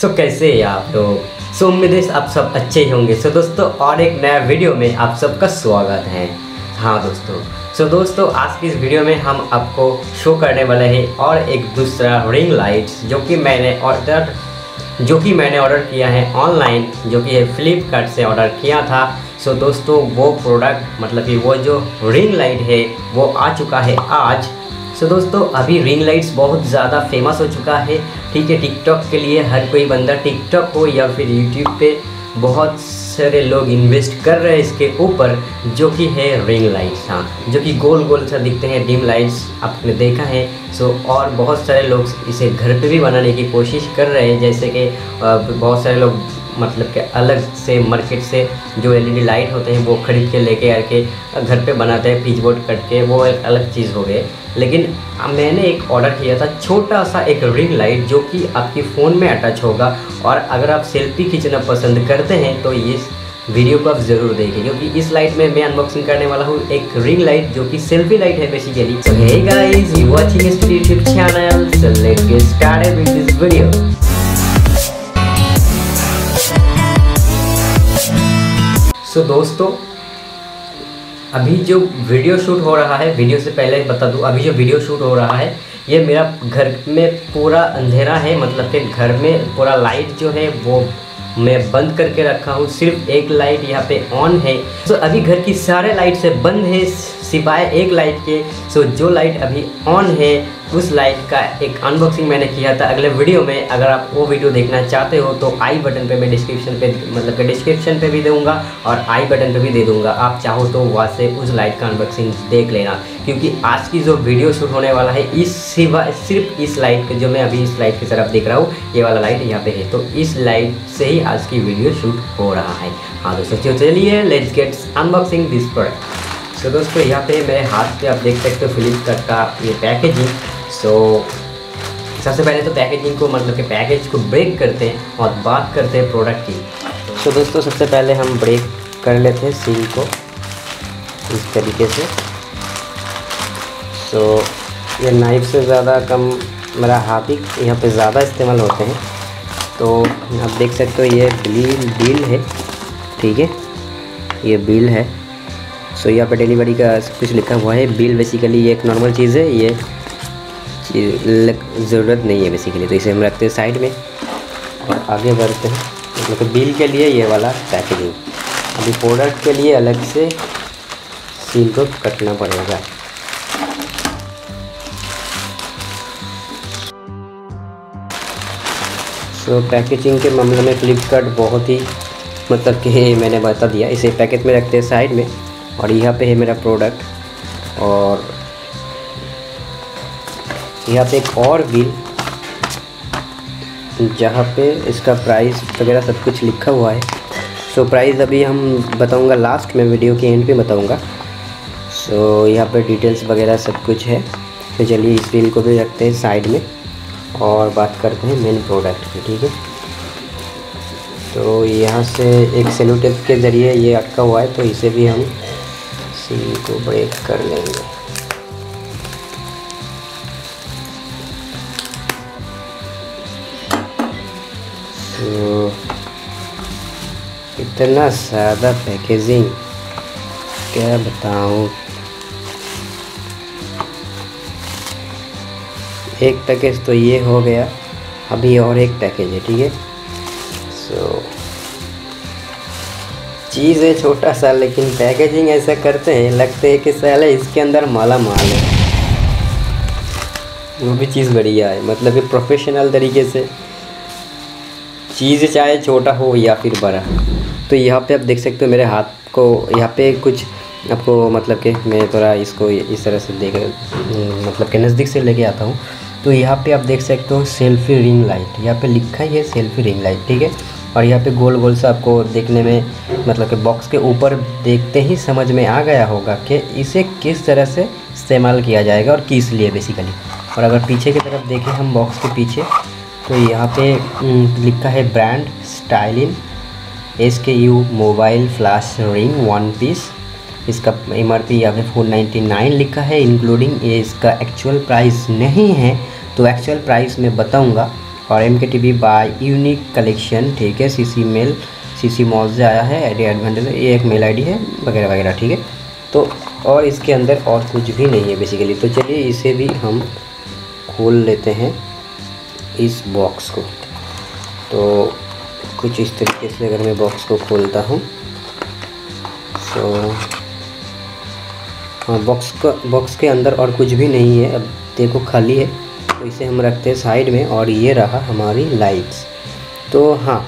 सो कैसे हैं आप लोग? सो उम्मीद है आप सब अच्छे ही होंगे। सो दोस्तों और एक नया वीडियो में आप सबका स्वागत है। हाँ दोस्तों, सो दोस्तों आज की इस वीडियो में हम आपको शो करने वाले हैं और एक दूसरा रिंग लाइट्स जो कि मैंने ऑर्डर किया है ऑनलाइन, जो कि फ्लिपकार्ट से ऑर्डर किया था। सो दोस्तों वो प्रोडक्ट मतलब कि वो जो रिंग लाइट है वो आ चुका है आज। सो दोस्तों अभी रिंग लाइट्स बहुत ज़्यादा फेमस हो चुका है, ठीक है। टिकटॉक के लिए हर कोई बंदा, टिकटॉक हो या फिर यूट्यूब पे, बहुत सारे लोग इन्वेस्ट कर रहे हैं इसके ऊपर, जो कि है रिंग लाइट्स। हाँ, जो कि गोल गोल सा दिखते हैं डिम लाइट्स, आपने देखा है। सो और बहुत सारे लोग इसे घर पे भी बनाने की कोशिश कर रहे हैं, जैसे कि बहुत सारे लोग मतलब कि अलग से मार्केट से जो एलईडी लाइट होते हैं वो खरीद के लेके आके घर पे बनाते हैं, पीच बोर्ड कट के, वो एक अलग चीज़ हो गई। लेकिन मैंने एक ऑर्डर किया था छोटा सा एक रिंग लाइट जो कि आपके फ़ोन में अटैच होगा, और अगर आप सेल्फी खींचना पसंद करते हैं तो इस वीडियो को आप ज़रूर देखें, क्योंकि इस लाइट में मैं अनबॉक्सिंग करने वाला हूँ एक रिंग लाइट जो कि सेल्फी लाइट है basically. So hey guys, you watching this YouTube channel, so let's get started with this video. So दोस्तों अभी जो वीडियो शूट हो रहा है, वीडियो से पहले बता दूं, अभी जो वीडियो शूट हो रहा है ये मेरा घर में पूरा अंधेरा है, मतलब कि घर में पूरा लाइट जो है वो मैं बंद करके रखा हूँ, सिर्फ एक लाइट यहाँ पे ऑन है। सो अभी घर की सारे लाइट से बंद है सिवाय एक लाइट के। सो जो लाइट अभी ऑन है उस लाइट का एक अनबॉक्सिंग मैंने किया था अगले वीडियो में। अगर आप वो वीडियो देखना चाहते हो तो आई बटन पे मैं डिस्क्रिप्शन पे डिस्क्रिप्शन पे भी दूंगा और आई बटन पे भी दे दूंगा, आप चाहो तो वहाँ से उस लाइट का अनबॉक्सिंग देख लेना, क्योंकि आज की जो वीडियो शूट होने वाला है इस सिवाय सिर्फ इस लाइट के, जो मैं अभी इस लाइट की तरफ देख रहा हूँ, ये वाला लाइट यहाँ पे है, तो इस लाइट से ही आज की वीडियो शूट हो रहा है। हाँ दोस्तों चलिए let's get unboxing this product. So दोस्तों यहाँ पे मेरे हाथ पे आप देख सकते हो फ्लिपकार्ट का ये पैकेजिंग। सो सबसे पहले तो पैकेजिंग को मतलब कि पैकेज को ब्रेक करते हैं और बात करते हैं प्रोडक्ट की। सो दोस्तों सबसे पहले हम ब्रेक कर लेते हैं सील को इस तरीके से। सो ये नाइफ से ज़्यादा कम मेरा हाथ ही यहाँ पे ज़्यादा इस्तेमाल होते हैं, तो आप देख सकते हो ये बिल है, ठीक है, ये बिल है। सो यहाँ पे डिलीवरी का सब कुछ लिखा हुआ है। बिल बेसिकली ये एक नॉर्मल चीज़ है, ये ज़रूरत नहीं है बेसिकली, तो इसे हम रखते हैं साइड में और आगे बढ़ते हैं। मतलब बिल के लिए ये वाला पैकेजिंग, अभी प्रोडक्ट के लिए अलग से सील को कटना पड़ेगा। तो पैकेजिंग के मामले में फ्लिपकार्ट बहुत ही मतलब कि मैंने बता दिया, इसे पैकेट में रखते हैं साइड में, और यहाँ पे है मेरा प्रोडक्ट, और यहाँ पे एक और बिल जहाँ पे इसका प्राइस वगैरह सब कुछ लिखा हुआ है। सो प्राइस अभी हम बताऊँगा लास्ट में, वीडियो के एंड पे बताऊँगा। सो यहाँ पे डिटेल्स वगैरह सब कुछ है। तो चलिए इस बिल को भी रखते हैं साइड में और बात करते हैं मेन प्रोडक्ट की, ठीक है। तो यहाँ से एक सेलो टेप के ज़रिए ये अटका हुआ है, तो इसे भी हम सील को ब्रेक कर लेंगे। तो इतना सादा पैकेजिंग, क्या बताऊँ। एक पैकेज तो ये हो गया, अभी और एक पैकेज है, ठीक है। सो चीज़ है छोटा सा, लेकिन पैकेजिंग ऐसा करते हैं लगते हैं कि साले इसके अंदर माला माल है। वो भी चीज़ बढ़िया है, मतलब कि प्रोफेशनल तरीके से चीज़ चाहे छोटा हो या फिर बड़ा। तो यहाँ पे आप देख सकते हो मेरे हाथ को, यहाँ पे कुछ आपको मतलब कि मैं थोड़ा इसको इस तरह से देख मतलब कि नज़दीक से लेके आता हूँ। तो यहाँ पे आप देख सकते हो सेल्फी रिंग लाइट, यहाँ पे लिखा ही है सेल्फी रिंग लाइट, ठीक है। और यहाँ पे गोल गोल सा आपको देखने में मतलब कि बॉक्स के ऊपर देखते ही समझ में आ गया होगा कि इसे किस तरह से इस्तेमाल किया जाएगा और किस लिए बेसिकली। और अगर पीछे की तरफ देखें हम बॉक्स के पीछे, तो यहाँ पर लिखा है brand Stylin SKU mobile flash ring 1 piece, इसका MRP यहाँ पे 499 लिखा है इंक्लूडिंग। ये इसका एक्चुअल प्राइस नहीं है, तो एक्चुअल प्राइस मैं बताऊंगा और MKTB बाय यूनिक कलेक्शन, ठीक है। सीसी मेल, सीसी मॉल से आया है, एडवांटेज, ये एक मेल आईडी है वगैरह वगैरह, ठीक है। तो और इसके अंदर और कुछ भी नहीं है बेसिकली। तो चलिए इसे भी हम खोल लेते हैं इस बॉक्स को। तो कुछ इस तरीके से अगर मैं बॉक्स को खोलता हूँ, सो हाँ, बॉक्स के अंदर और कुछ भी नहीं है। अब देखो खाली है, तो इसे हम रखते हैं साइड में। और ये रहा हमारी लाइट्स। तो हाँ,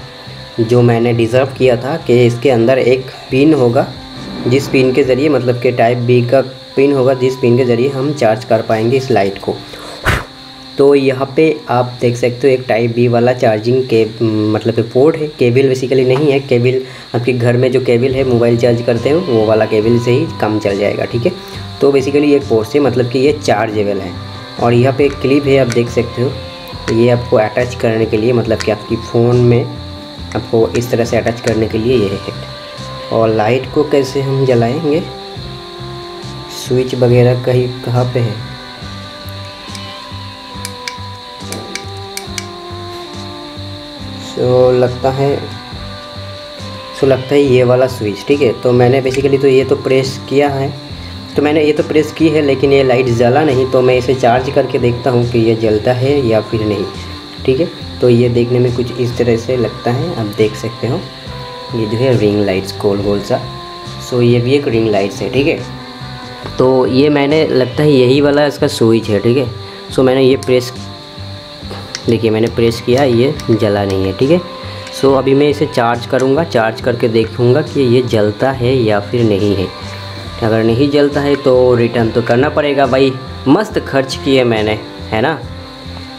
जो मैंने डिज़र्व किया था कि इसके अंदर एक पिन होगा जिस पिन के ज़रिए, मतलब कि टाइप बी का पिन होगा जिस पिन के ज़रिए हम चार्ज कर पाएंगे इस लाइट को। तो यहाँ पे आप देख सकते हो एक टाइप बी वाला चार्जिंग के मतलब के पोर्ट है, केबल बेसिकली नहीं है। केबल आपके घर में जो केबल है मोबाइल चार्ज करते हो वो वाला केबल से ही काम चल जाएगा, ठीक है। तो बेसिकली ये पोर्ट से मतलब कि ये चार्जेबल है। और यहाँ पर एक क्लिप है, आप देख सकते हो, ये आपको अटैच करने के लिए, मतलब कि आपकी फ़ोन में आपको इस तरह से अटैच करने के लिए ये है। और लाइट को कैसे हम जलाएंगे, स्विच वगैरह कहीं कहाँ पे है, सो लगता है ये वाला स्विच, ठीक है। तो मैंने बेसिकली तो ये तो प्रेस किया है, तो मैंने ये तो प्रेस की है लेकिन ये लाइट जला नहीं। तो मैं इसे चार्ज करके देखता हूँ कि ये जलता है या फिर नहीं, ठीक है। तो ये देखने में कुछ इस तरह से लगता है, आप देख सकते हो। ये जो है रिंग लाइट्स, गोल गोल सा, सो ये भी एक रिंग लाइट्स है, ठीक है। तो ये मैंने, लगता है यही वाला इसका स्विच है, ठीक है। सो मैंने ये प्रेस, देखिए मैंने प्रेस किया, ये जला नहीं है, ठीक है। सो अभी मैं इसे चार्ज करूँगा, चार्ज करके देखूँगा कि ये जलता है या फिर नहीं है। अगर नहीं जलता है तो रिटर्न तो करना पड़ेगा भाई, मस्त खर्च किए मैंने, है ना।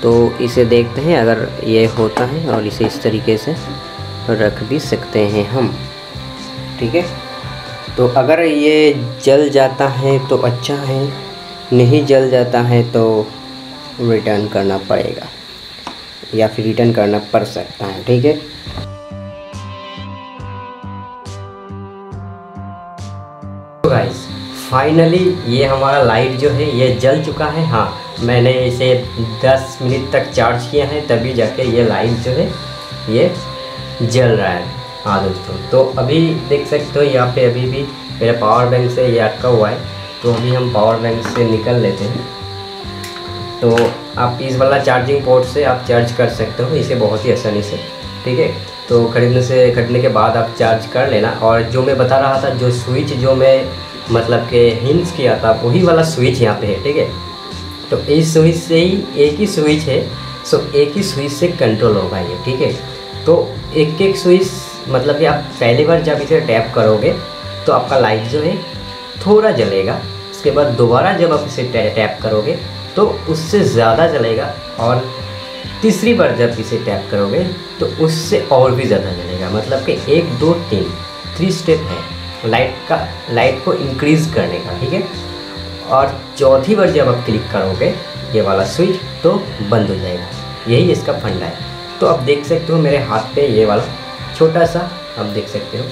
तो इसे देखते हैं अगर ये होता है, और इसे इस तरीके से रख भी सकते हैं हम, ठीक है। तो अगर ये जल जाता है तो अच्छा है, नहीं जल जाता है तो रिटर्न करना पड़ेगा या फिर रिटर्न करना पड़ सकता है, ठीक है। तो गाइस फाइनली ये हमारा लाइट जो है ये जल चुका है। हाँ, मैंने इसे 10 मिनट तक चार्ज किया है तभी जाके ये लाइट जो है ये जल रहा है। हाँ दोस्तों, तो अभी देख सकते हो यहाँ पे अभी भी मेरा पावर बैंक से ये अटका हुआ है। तो अभी हम पावर बैंक से निकल लेते हैं। तो आप इस वाला चार्जिंग पोर्ट से आप चार्ज कर सकते हो इसे बहुत ही आसानी से, ठीक है। तो खरीदने के बाद आप चार्ज कर लेना। और जो मैं बता रहा था, जो स्विच जो मैं मतलब के हिंट्स किया था, वही वाला स्विच यहाँ पर है, ठीक है। तो इस स्विच से ही, एक ही स्विच है, सो एक ही स्विच से कंट्रोल होगा ये, ठीक है। तो एक एक स्विच, मतलब कि आप पहली बार जब इसे टैप करोगे तो आपका लाइट जो है थोड़ा जलेगा, उसके बाद दोबारा जब आप इसे टैप करोगे तो उससे ज़्यादा जलेगा, और तीसरी बार जब इसे टैप करोगे तो उससे और भी ज़्यादा जलेगा। मतलब कि 1 2 3 स्टेप है लाइट को इंक्रीज़ करने का, ठीक है। और चौथी बार जब आप क्लिक करोगे ये वाला स्विच तो बंद हो जाएगा, यही इसका फंडा है। तो आप देख सकते हो मेरे हाथ पे ये वाला छोटा सा, आप देख सकते हो।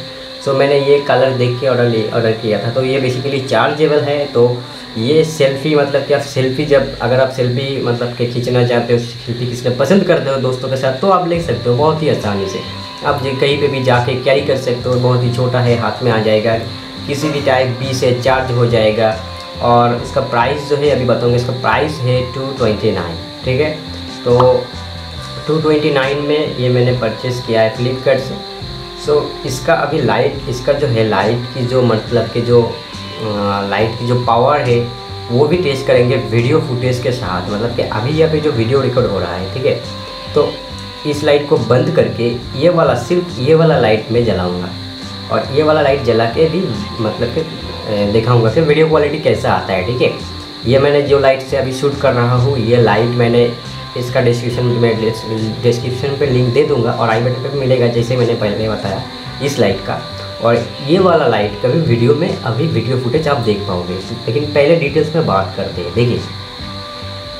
सो मैंने ये कलर देख के ऑर्डर किया था। तो ये बेसिकली चार्जेबल है। तो ये सेल्फ़ी, मतलब कि आप सेल्फ़ी, जब अगर आप सेल्फ़ी मतलब कि खींचना चाहते हो, सेल्फ़ी खींचना पसंद करते हो दोस्तों के साथ, तो आप ले सकते हो बहुत ही आसानी से। आप जो कहीं पे भी जाके कैरी कर सकते हो, बहुत ही छोटा है, हाथ में आ जाएगा, किसी भी टाइप बी से चार्ज हो जाएगा। और इसका प्राइस जो है अभी बताऊँगा, इसका प्राइस है 229, ठीक है। तो 229 में ये मैंने परचेज़ किया है फ्लिपकार्ट से। सो इसका अभी लाइट, इसका जो है लाइट की जो मतलब कि जो लाइट की जो पावर है वो भी टेस्ट करेंगे वीडियो फुटेज के साथ, मतलब कि अभी यहाँ पे जो वीडियो रिकॉर्ड हो रहा है, ठीक है। तो इस लाइट को बंद करके ये वाला, सिर्फ ये वाला लाइट में जलाऊँगा, और ये वाला लाइट जला के भी मतलब कि दिखाऊँगा फिर वीडियो क्वालिटी कैसा आता है, ठीक है। ये मैंने जो लाइट से अभी शूट कर रहा हूँ, ये लाइट मैंने, इसका डिस्क्रिप्शन पे लिंक दे दूंगा और आई बटन पे मिलेगा, जैसे मैंने पहले बताया इस लाइट का। और ये वाला लाइट का भी वीडियो में, अभी वीडियो फुटेज आप देख पाओगे। लेकिन पहले डिटेल्स में बात करते हैं। देखिए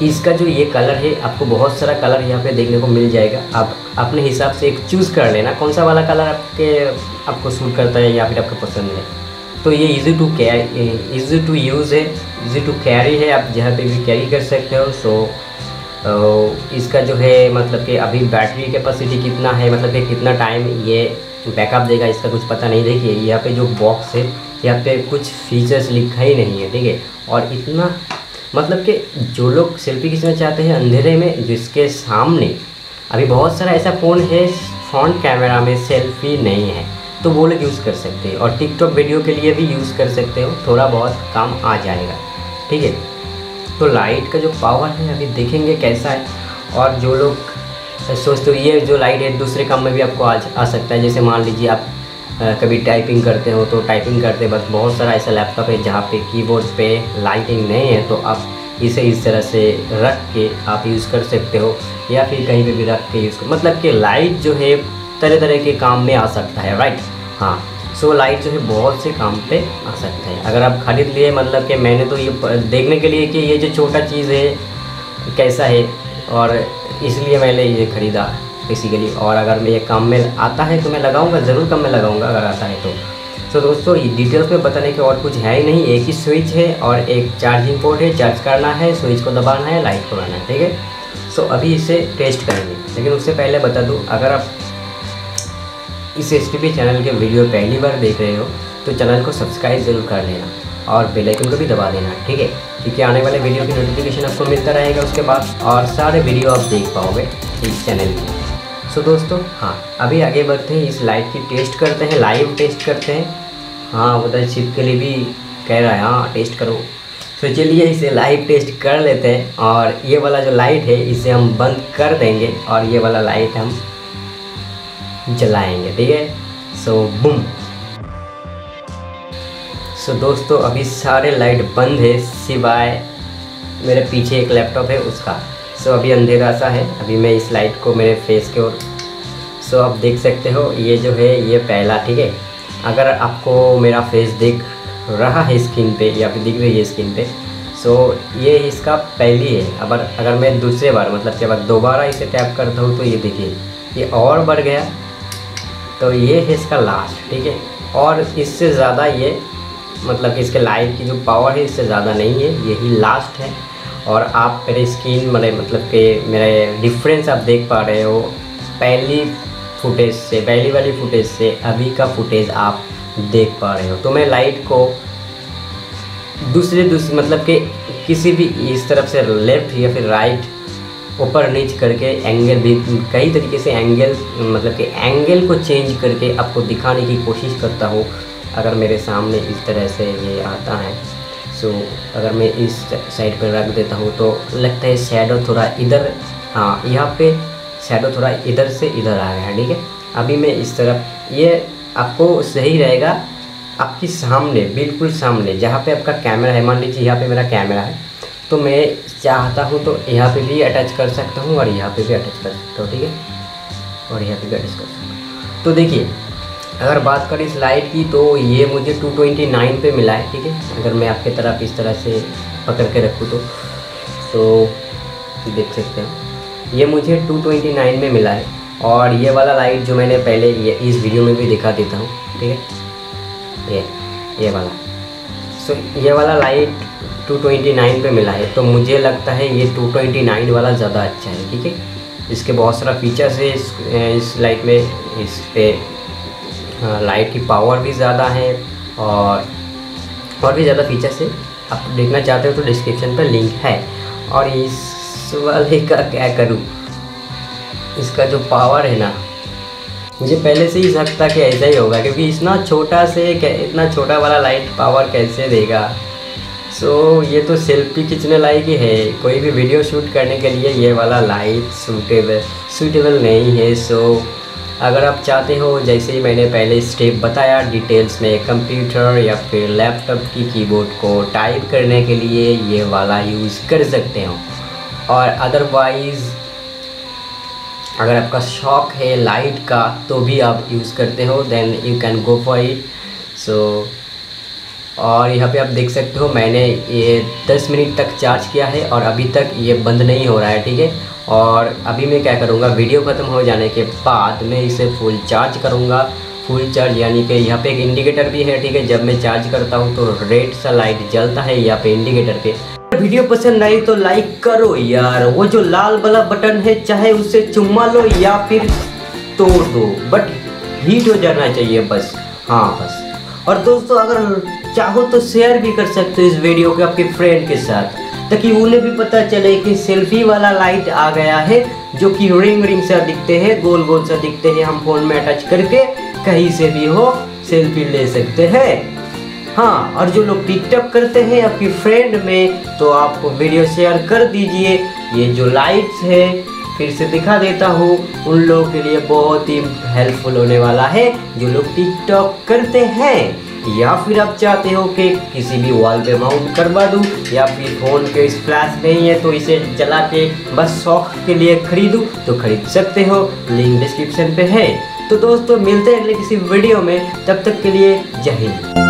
इसका जो ये कलर है, आपको बहुत सारा कलर यहाँ पे देखने को मिल जाएगा। आप अपने हिसाब से एक चूज़ कर लेना कौन सा वाला कलर आपको सूट करता है या फिर आपको पसंद है। तो ये ईज़ी टू यूज़ है, ईज़ी टू कैरी है, आप जहाँ पर भी कैरी कर सकते हो। सो तो इसका जो है मतलब कि अभी बैटरी कैपेसिटी कितना है, मतलब कि कितना टाइम ये बैकअप देगा, इसका कुछ पता नहीं। देखिए यहाँ पे जो बॉक्स है यहाँ पे कुछ फीचर्स लिखा ही नहीं है, ठीक है। और इतना मतलब कि जो लोग सेल्फी खींचना चाहते हैं अंधेरे में, जिसके सामने अभी बहुत सारा ऐसा फ़ोन है फ्रंट कैमरा में सेल्फी नहीं है, तो वो लोग यूज़ कर सकते हैं। और टिकटॉक वीडियो के लिए भी यूज़ कर सकते हो, थोड़ा बहुत काम आ जाएगा, ठीक है। तो लाइट का जो पावर है अभी देखेंगे कैसा है। और जो लोग सोचते हो ये जो लाइट है दूसरे काम में भी आपको आ सकता है। जैसे मान लीजिए आप कभी टाइपिंग करते हो, तो टाइपिंग करते वक्त बहुत सारा ऐसा लैपटॉप है जहाँ पे कीबोर्ड पे लाइटिंग नहीं है, तो आप इसे इस तरह से रख के आप यूज़ कर सकते हो, या फिर कहीं पे भी रख के यूज़ कर, मतलब कि लाइट जो है तरह तरह के काम में आ सकता है, राइट। हाँ, सो लाइट जो है बहुत से काम पे आ सकता है अगर आप ख़रीद लिए। मतलब कि मैंने तो ये देखने के लिए कि ये जो छोटा चीज़ है कैसा है, और इसलिए मैंने ये ख़रीदा बेसिकली। और अगर मैं ये काम में आता है तो मैं लगाऊंगा, ज़रूर काम में लगाऊंगा अगर आता है तो। सो दोस्तों ये डिटेल्स में बताने के और कुछ है ही नहीं, एक ही स्विच है और एक चार्जिंग पोर्ट है, चार्ज करना है, स्विच को दबाना है, लाइट को लाना है, ठीक है। सो अभी इसे टेस्ट करेंगे, लेकिन उससे पहले बता दूँ, अगर आप इस STP चैनल के वीडियो पहली बार देख रहे हो तो चैनल को सब्सक्राइब ज़रूर कर लेना और बेल आइकन को भी दबा देना, ठीक है, क्योंकि आने वाले वीडियो की नोटिफिकेशन आपको मिलता रहेगा उसके बाद, और सारे वीडियो आप देख पाओगे इस चैनल में। सो दोस्तों हाँ, अभी आगे बढ़ते हैं, इस लाइट की टेस्ट करते हैं, लाइव टेस्ट करते हैं। हाँ, उधर चिप के लिए भी कह रहा है, हाँ टेस्ट करो। तो चलिए इसे लाइव टेस्ट कर लेते हैं। और ये वाला जो लाइट है इसे हम बंद कर देंगे और ये वाला लाइट हम जलाएंगे, ठीक है। सो बूम। सो दोस्तों अभी सारे लाइट बंद है सिवाय मेरे पीछे एक लैपटॉप है उसका। सो अभी अंधेरा सा है, अभी मैं इस लाइट को मेरे फेस के ओर। सो आप देख सकते हो ये जो है ये पहला, ठीक है। अगर आपको मेरा फेस दिख रहा है स्क्रीन पे या फिर दिख रही है स्क्रीन पे, सो ये इसका पहली है। अब अगर मैं दूसरे बार मतलब कि अगर दोबारा इसे टैप करता हूँ तो ये देखिए ये और बढ़ गया, तो ये है इसका लास्ट, ठीक है। और इससे ज़्यादा ये मतलब कि इसके लाइट की जो पावर है इससे ज़्यादा नहीं है, यही लास्ट है। और आप मेरे स्क्रीन मतलब कि मेरे डिफरेंस आप देख पा रहे हो, पहली फुटेज से, पहली वाली फुटेज से अभी का फुटेज आप देख पा रहे हो। तो मैं लाइट को दूसरे मतलब कि किसी भी इस तरफ से लेफ़्ट या फिर राइट ऊपर नीचे करके एंगल भी कई तरीके से एंगल मतलब कि एंगल को चेंज करके आपको दिखाने की कोशिश करता हूँ। अगर मेरे सामने इस तरह से ये आता है, सो अगर मैं इस साइड पर रख देता हूँ तो लगता है शैडो थोड़ा इधर, हाँ यहाँ पे शैडो थोड़ा इधर से इधर आ गया, ठीक है। अभी मैं इस तरफ, ये आपको सही रहेगा आपके सामने, बिल्कुल सामने जहाँ पे आपका कैमरा है। मान लीजिए यहाँ पे मेरा कैमरा है, तो मैं चाहता हूँ तो यहाँ पे भी अटैच कर सकता हूँ और यहाँ पे भी अटैच कर सकता हूँ, ठीक है, और यहाँ पे भी अटैच कर सकता हूँ। तो देखिए अगर बात करें इस लाइट की, तो ये मुझे 229 पे मिला है, ठीक है। अगर मैं आपके तरफ इस तरह से पकड़ के रखूँ तो देख सकते हैं ये मुझे 229 में मिला है। और ये वाला लाइट जो मैंने पहले ये इस वीडियो में भी दिखा देता हूँ, ठीक है, ये वाला। सो ये वाला लाइट 229 पे मिला है, तो मुझे लगता है ये 229 वाला ज़्यादा अच्छा है, ठीक है। इसके बहुत सारा फीचर्स है इस लाइट में, इस पर लाइट की पावर भी ज़्यादा है और भी ज़्यादा फीचर्स है। आप देखना चाहते हो तो डिस्क्रिप्शन पर लिंक है। और इस वाले का क्या करूँ, इसका जो पावर है ना, मुझे पहले से ही शक था कि ऐसा ही होगा, क्योंकि इतना छोटा वाला लाइट पावर कैसे देगा। सो ये तो सेल्फी खींचने लायक ही है, कोई भी वीडियो शूट करने के लिए ये वाला लाइट सूटेबल नहीं है। सो अगर आप चाहते हो, जैसे ही मैंने पहले स्टेप बताया डिटेल्स में, कंप्यूटर या फिर लैपटॉप की कीबोर्ड को टाइप करने के लिए ये वाला यूज़ कर सकते हो। और अदरवाइज़ अगर आपका शौक है लाइट का तो भी आप यूज़ करते हो, then you can go for it. So और यहाँ पे आप देख सकते हो मैंने ये 10 मिनट तक चार्ज किया है और अभी तक ये बंद नहीं हो रहा है, ठीक है। और अभी मैं क्या करूँगा, वीडियो ख़त्म हो जाने के बाद मैं इसे फुल चार्ज करूँगा। फुल चार्ज यानी कि यहाँ पे एक इंडिकेटर भी है, ठीक है, जब मैं चार्ज करता हूँ तो रेड सा लाइट जलता है यहाँ पे इंडिकेटर पे। वीडियो पसंद आई तो लाइक करो यार, वो जो लाल वाला बटन है चाहे उसे चुम्मा लो या फिर तोड़ दो, बट हिट हो जाना चाहिए बस, हाँ बस। और दोस्तों अगर चाहो तो शेयर भी कर सकते हो इस वीडियो को आपके फ्रेंड के साथ, ताकि उन्हें भी पता चले कि सेल्फी वाला लाइट आ गया है, जो कि रिंग रिंग सा दिखते हैं, गोल गोल सा दिखते हैं, हम फोन में अटैच करके कहीं से भी हो सेल्फी ले सकते हैं। हाँ, और जो लोग टिकटॉक करते हैं आपकी फ्रेंड में, तो आपको वीडियो शेयर कर दीजिए। ये जो लाइट्स है फिर से दिखा देता हूँ, उन लोगों के लिए बहुत ही हेल्पफुल होने वाला है जो लोग टिकटॉक करते हैं, या फिर आप चाहते हो कि किसी भी वॉल पे माउंट करवा दूँ, या फिर फ़ोन के फ्लैश नहीं है तो इसे जला के बस शौक के लिए खरीदूँ, तो खरीद सकते हो, लिंक डिस्क्रिप्शन पे है। तो दोस्तों मिलते हैं अगले किसी वीडियो में, तब तक के लिए जय हिंद।